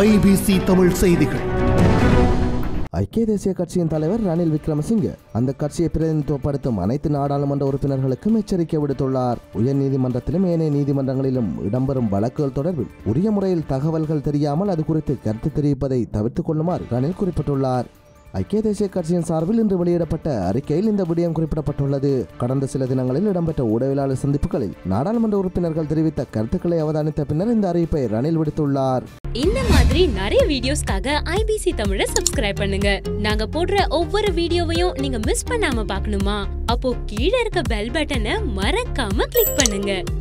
IBC Tamil செய்திகள். ஐக்கிய தேசிய கட்சியின் தலைவர் ரணில் விக்ரமசிங்கே அந்த கட்சியை பிரதிநிதித்துவப்படுத்தும் அனைத்து நாடாளுமன்ற உறுப்பினர்களுக்கும் எச்சரிக்கை விடுத்துள்ளார். உயர் நீதிமன்றத்திலும் ஏனைய நீதிமன்றங்களிலும் இடம்பெறும் வழக்குகள் தொடர்பில் உரிய முறையில் தகவல்கள் தெரியாமல் அது குறித்து கருத்து தெரிவிப்பதை தவிர்த்துக் கொள்ளுமாறு ரணில் குறிப்பிட்டுள்ளார். ஐக்கிய தேசிய கட்சியின் சார்பில் இன்று வெளியிடப்பட்ட அறிக்கையில் இந்த விடயம் குறிப்பிடப்பட்டுள்ளது. கடந்த சில தினங்களில் இடம்பெற்ற ஊடகவியலாளர் சந்திப்புகளில் நாடாளுமன்ற உறுப்பினர்கள் தெரிவித்த கருத்துக்களை அவதானித்த பின்னர் இந்த அறிவிப்பை ரணில் விடுத்துள்ளார். இந்த மாதிரி நிறைய வீடியோஸ்க்காக IBC தமிழை சப்ஸ்கிரைப் பண்ணுங்க. நாங்க போடுற ஒவ்வொரு வீடியோவையும் நீங்க மிஸ் பண்ணாம பார்க்கணுமா? அப்போ கீழே இருக்க பெல் பட்டனை மறக்காம கிளிக் பண்ணுங்க.